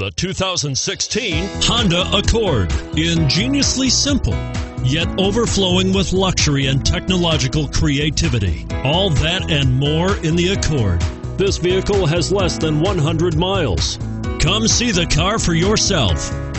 the 2016 Honda Accord. Ingeniously simple, yet overflowing with luxury and technological creativity. All that and more in the Accord. This vehicle has less than 100 miles. Come see the car for yourself.